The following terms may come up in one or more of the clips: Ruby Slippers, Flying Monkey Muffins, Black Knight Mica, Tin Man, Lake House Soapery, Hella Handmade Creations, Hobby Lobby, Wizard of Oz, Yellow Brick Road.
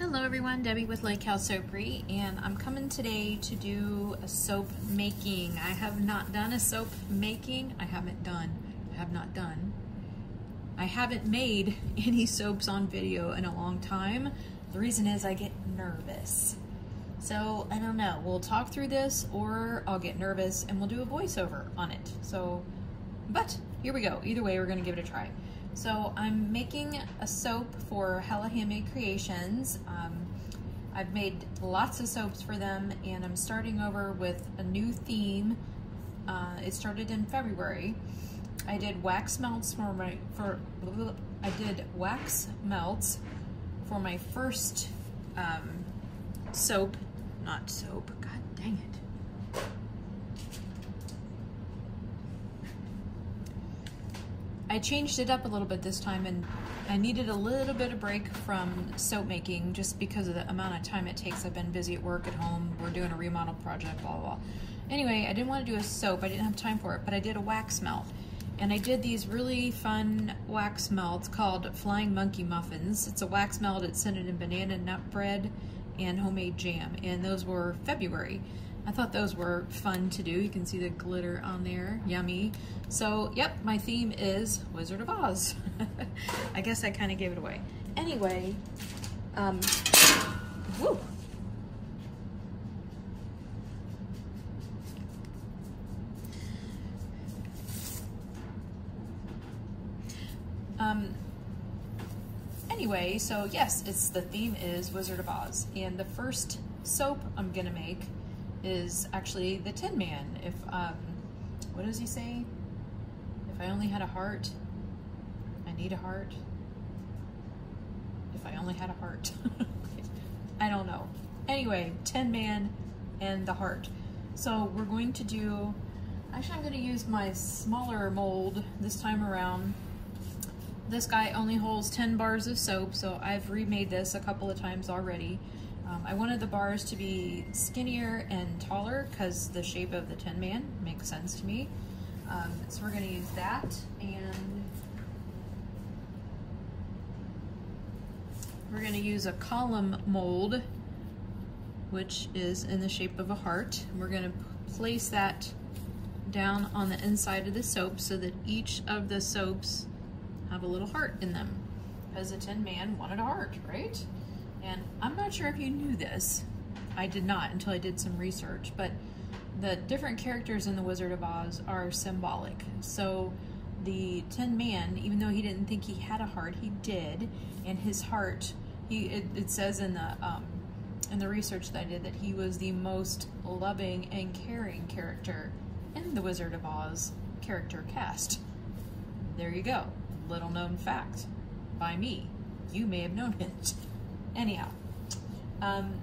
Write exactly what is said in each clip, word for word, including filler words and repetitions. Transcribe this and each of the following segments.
Hello everyone, Debbie with Lake House Soapery, and I'm coming today to do a soap making. I have not done a soap making. I haven't done, I have not done. I haven't made any soaps on video in a long time. The reason is I get nervous. So I don't know, we'll talk through this or I'll get nervous and we'll do a voiceover on it. So, but here we go. Either way, we're gonna give it a try. So I'm making a soap for Hella Handmade Creations. Um, I've made lots of soaps for them, and I'm starting over with a new theme. Uh, it started in February. I did wax melts for my for I did wax melts for my first um, soap, not soap. God dang it. I changed it up a little bit this time, and I needed a little bit of break from soap making just because of the amount of time it takes. I've been busy at work, at home, we're doing a remodel project, blah, blah, blah. Anyway, I didn't want to do a soap, I didn't have time for it, but I did a wax melt. And I did these really fun wax melts called Flying Monkey Muffins. It's a wax melt, it's scented in banana nut bread and homemade jam, and those were February. I thought those were fun to do. You can see the glitter on there, yummy. So, yep, my theme is Wizard of Oz. I guess I kind of gave it away. Anyway, um, woo. Um, anyway, so yes, it's the theme is Wizard of Oz. And the first soap I'm gonna make is actually the Tin Man. If, um, what does he say? If I only had a heart, I need a heart. If I only had a heart. I don't know. Anyway, Tin Man and the heart. So we're going to do, actually I'm going to use my smaller mold this time around. This guy only holds ten bars of soap, so I've remade this a couple of times already. Um, I wanted the bars to be skinnier and taller because the shape of the Tin Man makes sense to me. Um, so we're going to use that, and we're going to use a column mold, which is in the shape of a heart. And we're going to place that down on the inside of the soap so that each of the soaps have a little heart in them because the Tin Man wanted a heart, right? And I'm not sure if you knew this. I did not until I did some research, but the different characters in The Wizard of Oz are symbolic. So the Tin Man, even though he didn't think he had a heart, he did, and his heart, he it, it says in the, um, in the research that I did that he was the most loving and caring character in The Wizard of Oz character cast. There you go. Little known fact by me. You may have known it. Anyhow, um,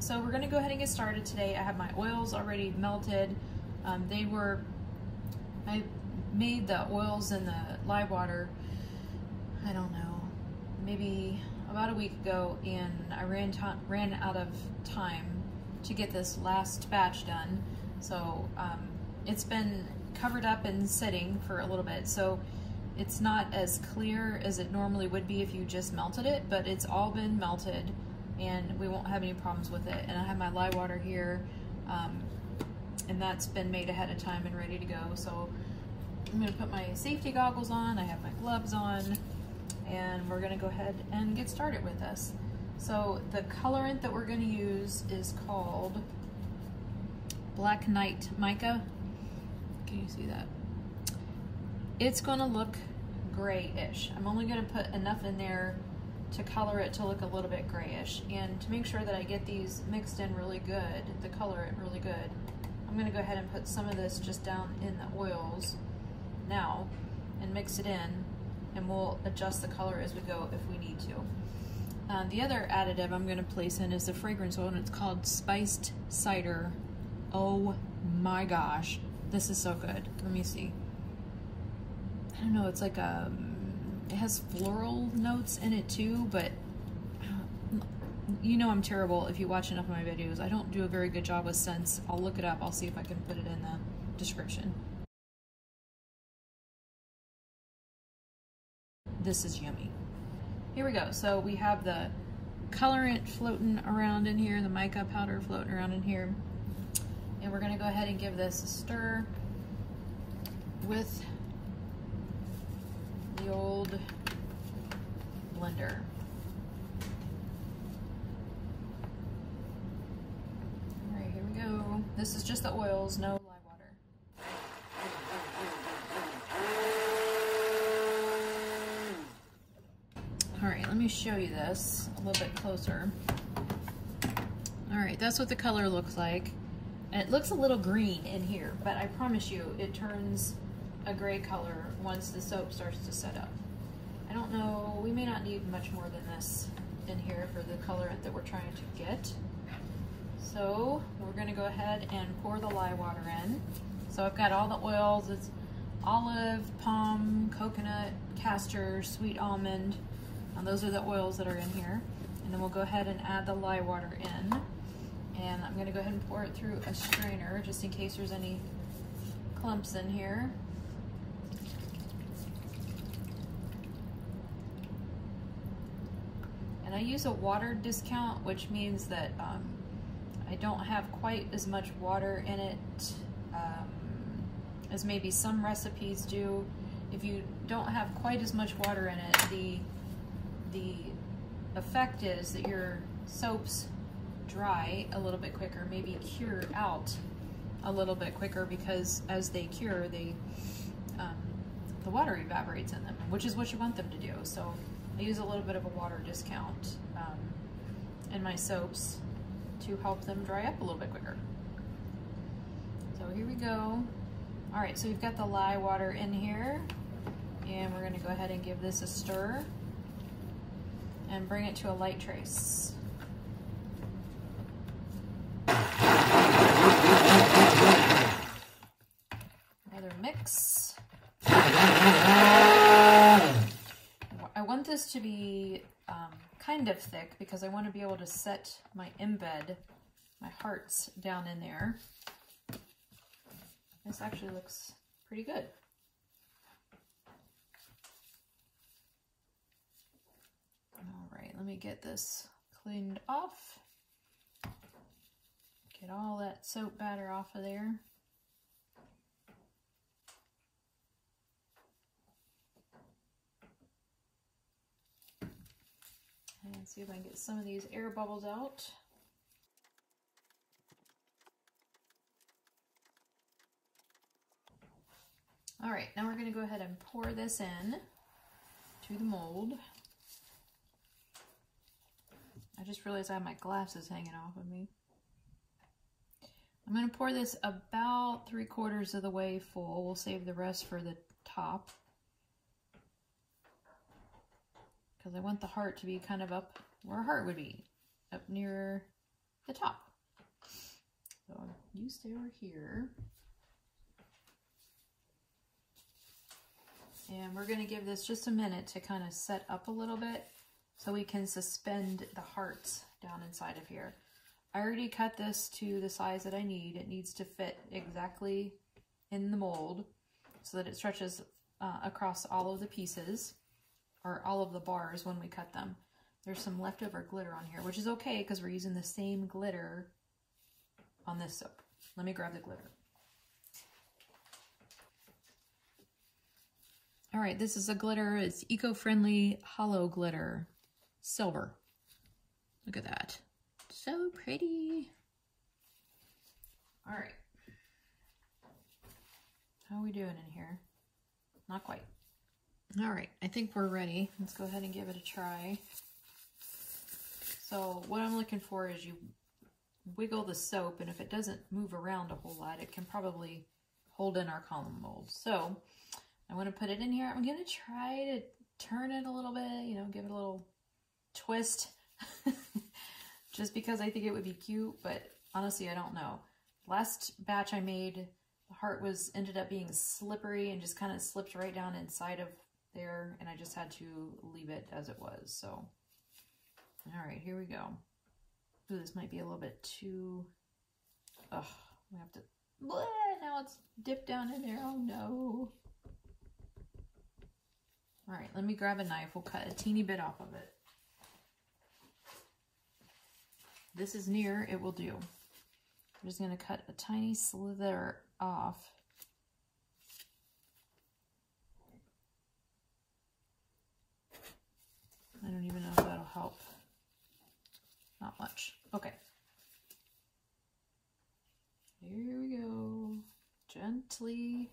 so we're gonna go ahead and get started today. I have my oils already melted. Um, they were, I made the oils in the lye water, I don't know, maybe about a week ago, and I ran, ran out of time to get this last batch done. So um, it's been covered up and sitting for a little bit. So it's not as clear as it normally would be if you just melted it, but it's all been melted and we won't have any problems with it. And I have my lye water here, um, and that's been made ahead of time and ready to go. So I'm gonna put my safety goggles on, I have my gloves on, and we're gonna go ahead and get started with this. So the colorant that we're gonna use is called Black Knight Mica. Can you see that? It's gonna look grayish. I'm only gonna put enough in there to color it to look a little bit grayish. And to make sure that I get these mixed in really good, the colorant really good, I'm gonna go ahead and put some of this just down in the oils now and mix it in, and we'll adjust the color as we go if we need to. Uh, the other additive I'm gonna place in is the fragrance oil, and it's called Spiced Cider. Oh my gosh, this is so good. Let me see. I don't know, it's like a, it has floral notes in it too, but you know I'm terrible if you watch enough of my videos. I don't do a very good job with scents. I'll look it up, I'll see if I can put it in the description. This is yummy. Here we go, so we have the colorant floating around in here, the mica powder floating around in here. And we're gonna go ahead and give this a stir with the old blender. All right, here we go. This is just the oils, no live water. All right, let me show you this a little bit closer. All right, that's what the color looks like. And it looks a little green in here, but I promise you it turns a gray color once the soap starts to set up. I don't know, we may not need much more than this in here for the colorant that we're trying to get. So we're gonna go ahead and pour the lye water in. So I've got all the oils, it's olive, palm, coconut, castor, sweet almond. Now those are the oils that are in here. And then we'll go ahead and add the lye water in. And I'm gonna go ahead and pour it through a strainer just in case there's any clumps in here. And I use a water discount, which means that um, I don't have quite as much water in it um, as maybe some recipes do. If you don't have quite as much water in it, the, the effect is that your soaps dry a little bit quicker, maybe cure out a little bit quicker, because as they cure, they um, the water evaporates in them, which is what you want them to do. So I use a little bit of a water discount um, in my soaps to help them dry up a little bit quicker. So here we go. All right, so we've got the lye water in here, and we're gonna go ahead and give this a stir and bring it to a light trace. Another mix. I want this to be um, kind of thick because I want to be able to set my embed, my hearts, down in there. This actually looks pretty good. All right, let me get this cleaned off. Get all that soap batter off of there. And see if I can get some of these air bubbles out. All right, now we're going to go ahead and pour this in to the mold. I just realized I have my glasses hanging off of me. I'm going to pour this about three quarters of the way full. We'll save the rest for the top, because I want the heart to be kind of up where a heart would be, up near the top. So you stay over here. And we're gonna give this just a minute to kind of set up a little bit so we can suspend the hearts down inside of here. I already cut this to the size that I need. It needs to fit exactly in the mold so that it stretches uh, across all of the pieces, or all of the bars when we cut them. There's some leftover glitter on here, which is okay because we're using the same glitter on this soap. Let me grab the glitter. All right, this is a glitter, it's eco-friendly hollow glitter, silver. Look at that, so pretty. All right, how are we doing in here? Not quite. All right, I think we're ready. Let's go ahead and give it a try. So what I'm looking for is you wiggle the soap, and if it doesn't move around a whole lot, it can probably hold in our column mold. So I want to put it in here. I'm going to try to turn it a little bit, you know, give it a little twist, just because I think it would be cute, but honestly, I don't know. Last batch I made, the heart was ended up being slippery and just kind of slipped right down inside of there, and I just had to leave it as it was. So all right, here we go. Ooh, this might be a little bit too, ugh, we have to, bleh, now it's dipped down in there. Oh no. All right, let me grab a knife. We'll cut a teeny bit off of it. this is near, it will do. I'm just going to cut a tiny slither off. I don't even know if that'll help. Not much. Okay. Here we go. Gently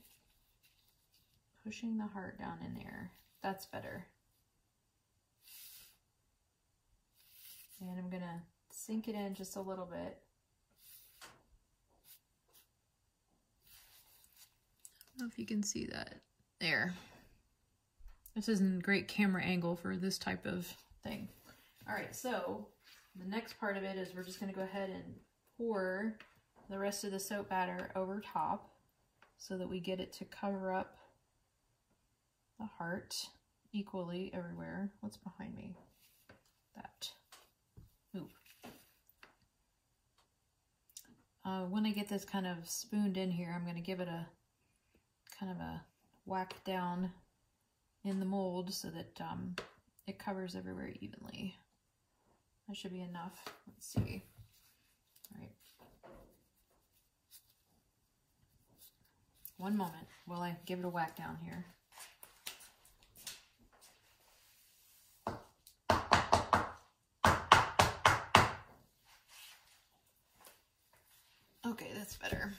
pushing the heart down in there. That's better. And I'm gonna sink it in just a little bit. I don't know if you can see that. There. This isn't a great camera angle for this type of thing. All right, so the next part of it is we're just gonna go ahead and pour the rest of the soap batter over top so that we get it to cover up the heart equally everywhere. What's behind me? That. Ooh. Uh, when I get this kind of spooned in here, I'm gonna give it a kind of a whack down in the mold so that um, it covers everywhere evenly. That should be enough. Let's see. All right. One moment while I give it a whack down here. Okay, that's better.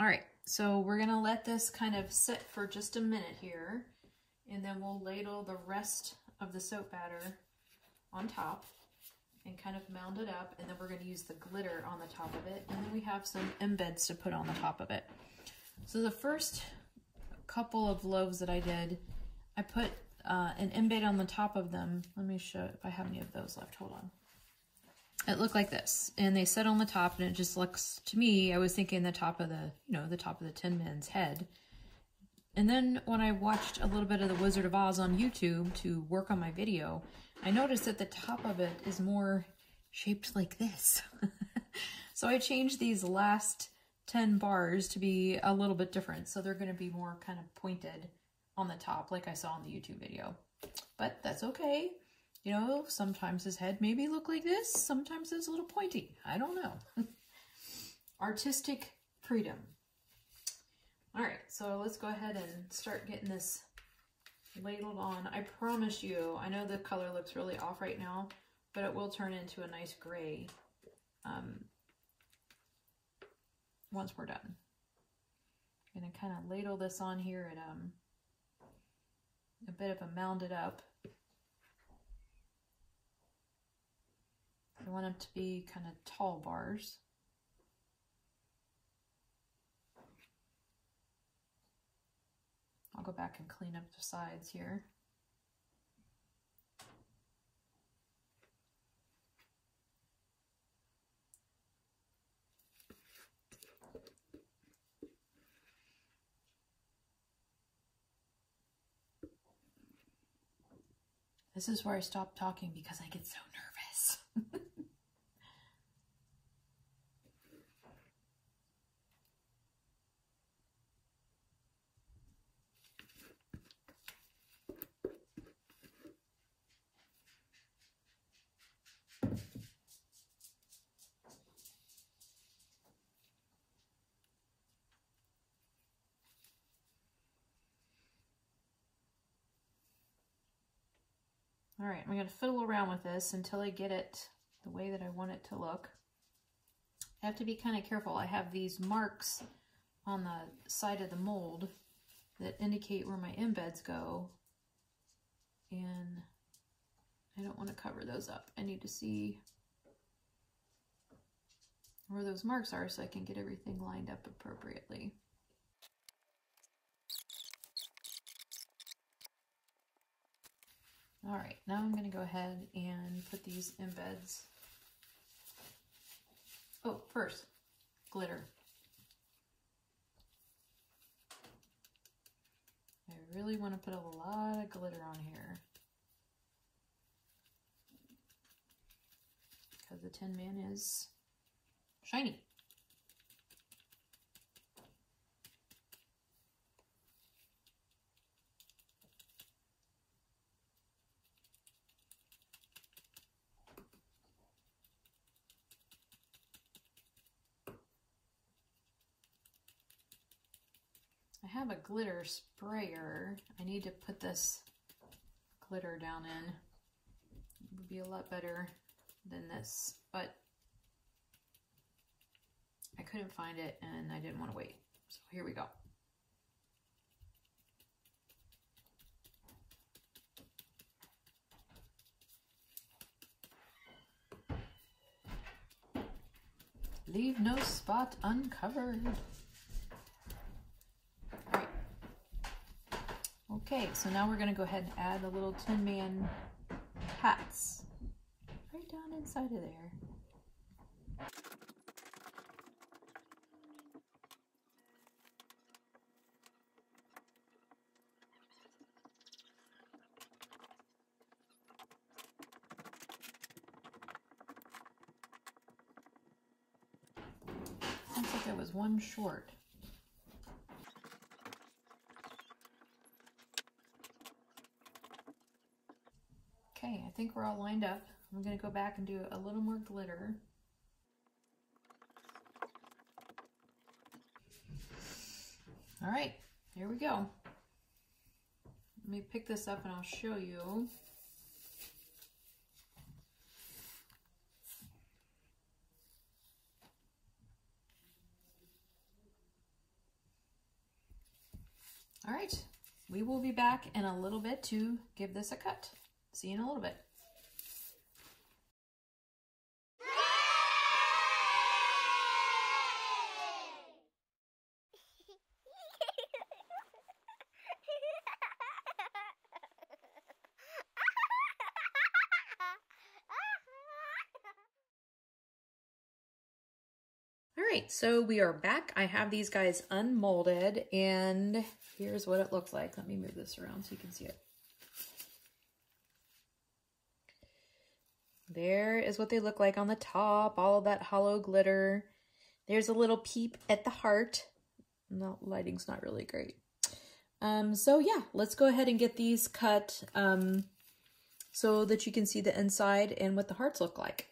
All right, so we're gonna let this kind of sit for just a minute here, and then we'll ladle the rest of the soap batter on top and kind of mound it up, and then we're gonna use the glitter on the top of it, and then we have some embeds to put on the top of it. So the first couple of loaves that I did, I put uh, an embed on the top of them. Let me show if I have any of those left, hold on. It looked like this, and they sit on the top, and it just looks, to me, I was thinking the top of the, you know, the top of the Tin Man's head. And then when I watched a little bit of the Wizard of Oz on YouTube to work on my video, I noticed that the top of it is more shaped like this. So I changed these last ten bars to be a little bit different. So they're going to be more kind of pointed on the top like I saw in the YouTube video. But that's okay. You know, sometimes his head maybe look like this. Sometimes it's a little pointy. I don't know. Artistic freedom. All right, so let's go ahead and start getting this ladled on. I promise you, I know the color looks really off right now, but it will turn into a nice gray um, once we're done. I'm gonna kind of ladle this on here at um, a bit of a mounded up. I want them to be kind of tall bars. I'll go back and clean up the sides here. This is where I stop talking because I get so nervous. All right, I'm gonna fiddle around with this until I get it the way that I want it to look. I have to be kind of careful. I have these marks on the side of the mold that indicate where my embeds go, and I don't want to cover those up. I need to see where those marks are so I can get everything lined up appropriately. All right, now I'm gonna go ahead and put these embeds. Oh, first, glitter. I really want to put a lot of glitter on here because the Tin Man is shiny. have a glitter sprayer. I need to put this glitter down in. It would be a lot better than this, but I couldn't find it and I didn't want to wait. So here we go. Leave no spot uncovered. All right. Okay, so now we're gonna go ahead and add the little Tin Man hats right down inside of there. Looks like there was one short. Okay, I think we're all lined up. I'm gonna go back and do a little more glitter. All right, here we go. Let me pick this up and I'll show you. All right, we will be back in a little bit to give this a cut. See you in a little bit. So we are back. I have these guys unmolded and here's what it looks like. Let me move this around so you can see it. There is what they look like on the top, all of that hollow glitter. There's a little peep at the heart. No, lighting's not really great. Um, so yeah, let's go ahead and get these cut um, so that you can see the inside and what the hearts look like.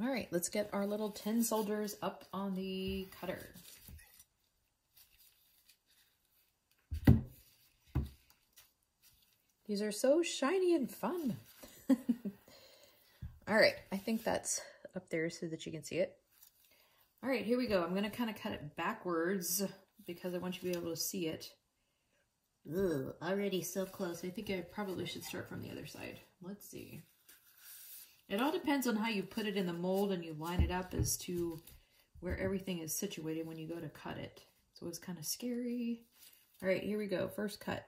All right, let's get our little tin soldiers up on the cutter. These are so shiny and fun. All right, I think that's up there so that you can see it. All right, here we go. I'm gonna kind of cut it backwards because I want you to be able to see it. Ooh, already so close. I think I probably should start from the other side. Let's see. It all depends on how you put it in the mold and you line it up as to where everything is situated when you go to cut it. So it's kind of scary. All right, here we go. First cut.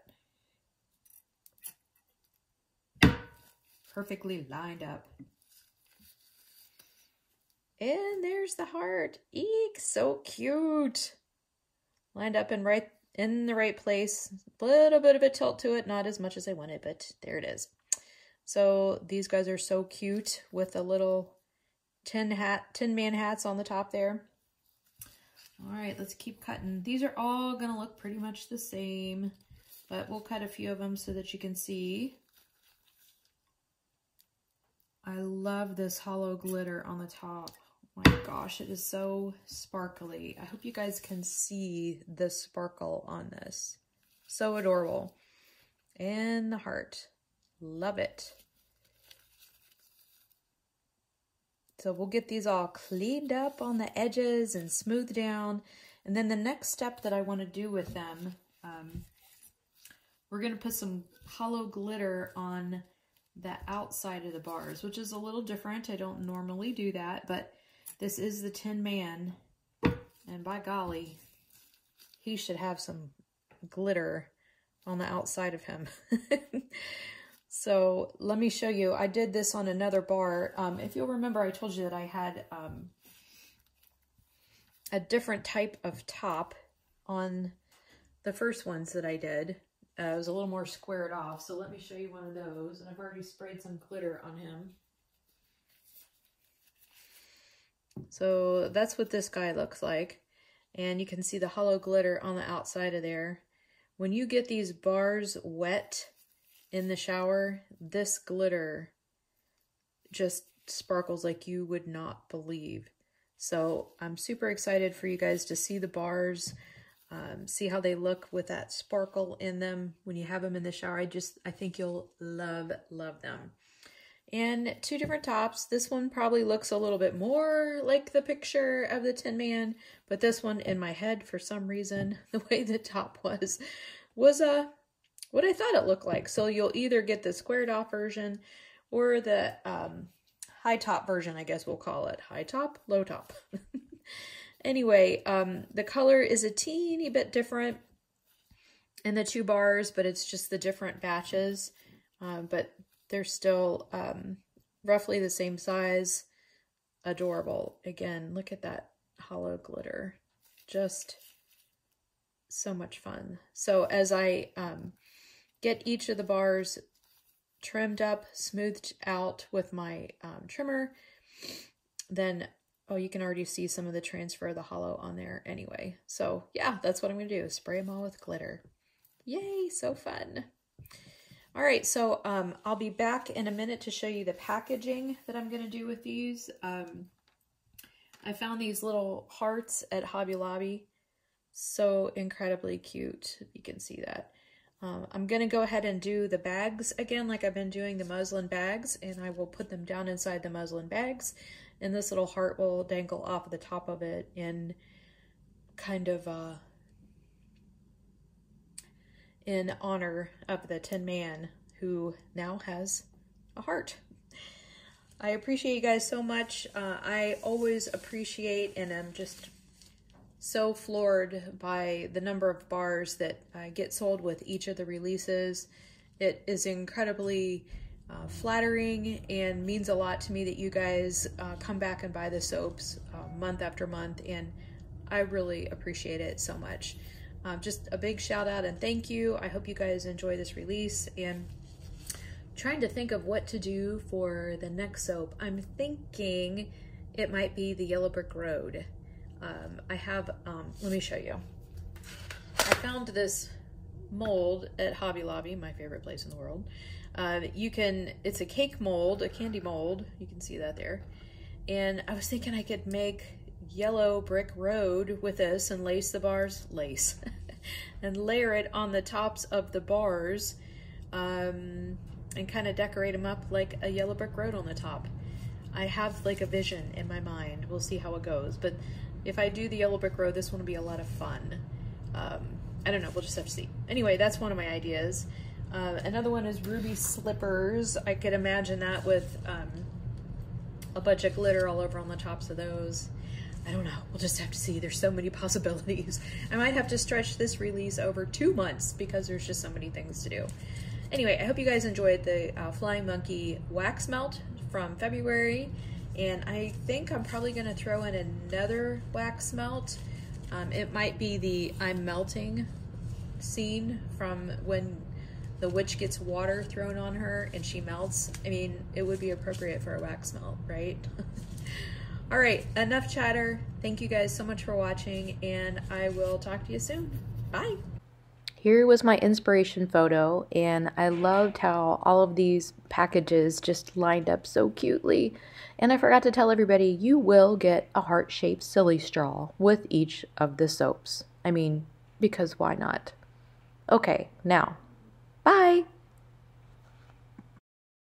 Perfectly lined up. And there's the heart. Eek, so cute. Lined up and right in the right place. A little bit of a tilt to it. Not as much as I wanted, but there it is. So these guys are so cute with the little tin hat, Tin Man hats on the top there. All right, let's keep cutting. These are all gonna look pretty much the same, but we'll cut a few of them so that you can see. I love this hollow glitter on the top. Oh my gosh, it is so sparkly. I hope you guys can see the sparkle on this. So adorable. And the heart. Love it. So we'll get these all cleaned up on the edges and smoothed down. And then the next step that I want to do with them, um, we're going to put some hollow glitter on the outside of the bars, which is a little different. I don't normally do that, but this is the Tin Man. And by golly, he should have some glitter on the outside of him. So let me show you. I did this on another bar. Um, if you'll remember, I told you that I had um, a different type of top on the first ones that I did. Uh, it was a little more squared off. So let me show you one of those. And I've already sprayed some glitter on him. So that's what this guy looks like. And you can see the hollow glitter on the outside of there. When you get these bars wet in the shower, this glitter just sparkles like you would not believe. So I'm super excited for you guys to see the bars, um, see how they look with that sparkle in them when you have them in the shower. I just, I think you'll love, love them. And two different tops. This one probably looks a little bit more like the picture of the Tin Man, but this one in my head, for some reason, the way the top was, was uh, what I thought it looked like. So you'll either get the squared off version or the, um, high top version, I guess we'll call it. High top, low top. Anyway, um, the color is a teeny bit different in the two bars, but it's just the different batches. Uh, but they're still um, roughly the same size. Adorable. Again, look at that hollow glitter. Just so much fun. So as I um, get each of the bars trimmed up, smoothed out with my um, trimmer, then, oh, you can already see some of the transfer of the hollow on there anyway. So yeah, that's what I'm going to do. Spray them all with glitter. Yay, so fun. All right, so um, I'll be back in a minute to show you the packaging that I'm going to do with these. Um, I found these little hearts at Hobby Lobby. So incredibly cute. You can see that. Um, I'm going to go ahead and do the bags again, like I've been doing the muslin bags, and I will put them down inside the muslin bags, and this little heart will dangle off the top of it in kind of uh, in honor of the Tin Man, who now has a heart. I appreciate you guys so much. Uh, I always appreciate, and I'm just so floored by the number of bars that uh, get sold with each of the releases. It is incredibly uh, flattering and means a lot to me that you guys uh, come back and buy the soaps uh, month after month, and I really appreciate it so much. Um, just a big shout out and thank you. I hope you guys enjoy this release, and trying to think of what to do for the next soap. I'm thinking it might be the Yellow Brick Road. Um, I have, um, let me show you. I found this mold at Hobby Lobby, my favorite place in the world. Uh, you can, it's a cake mold, a candy mold. You can see that there. And I was thinking I could make Yellow Brick Road with this and lace the bars, lace, and layer it on the tops of the bars, um, and kind of decorate them up like a Yellow Brick Road on the top. I have like a vision in my mind. We'll see how it goes. But if I do the Yellow Brick Road, this one will be a lot of fun. Um, I don't know, we'll just have to see. Anyway, that's one of my ideas. Uh, another one is Ruby Slippers. I could imagine that with um, a bunch of glitter all over on the tops of those. I don't know, we'll just have to see. There's so many possibilities. I might have to stretch this release over two months because there's just so many things to do. Anyway, I hope you guys enjoyed the uh, Flying Monkey wax melt from February. And I think I'm probably going to throw in another wax melt. Um, it might be the I'm melting scene from when the witch gets water thrown on her and she melts. I mean, it would be appropriate for a wax melt, right? All right, enough chatter. Thank you guys so much for watching, and I will talk to you soon. Bye. Here was my inspiration photo, and I loved how all of these packages just lined up so cutely. And I forgot to tell everybody, you will get a heart-shaped silly straw with each of the soaps. I mean, because why not? Okay, now, bye!